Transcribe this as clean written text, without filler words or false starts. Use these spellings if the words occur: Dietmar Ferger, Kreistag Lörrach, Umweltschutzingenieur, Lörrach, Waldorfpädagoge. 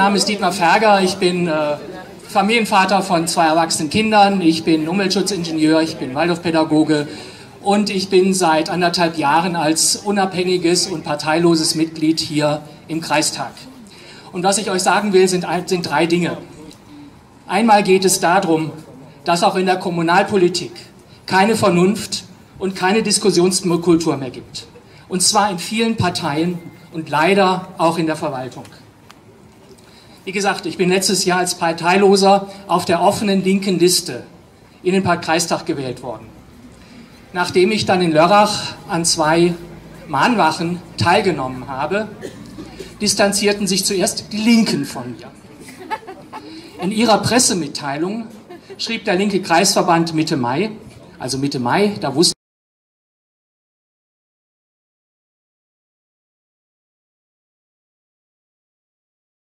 Mein Name ist Dietmar Ferger, ich bin Familienvater von 2 erwachsenen Kindern, ich bin Umweltschutzingenieur, ich bin Waldorfpädagoge und ich bin seit anderthalb Jahren als unabhängiges und parteiloses Mitglied hier im Kreistag. Und was ich euch sagen will, sind 3 Dinge. Einmal geht es darum, dass auch in der Kommunalpolitik keine Vernunft und keine Diskussionskultur mehr gibt. Und zwar in vielen Parteien und leider auch in der Verwaltung. Wie gesagt, ich bin letztes Jahr als Parteiloser auf der offenen linken Liste in den Kreistag gewählt worden. Nachdem ich dann in Lörrach an 2 Mahnwachen teilgenommen habe, distanzierten sich zuerst die Linken von mir. In ihrer Pressemitteilung schrieb der linke Kreisverband Mitte Mai, da wusste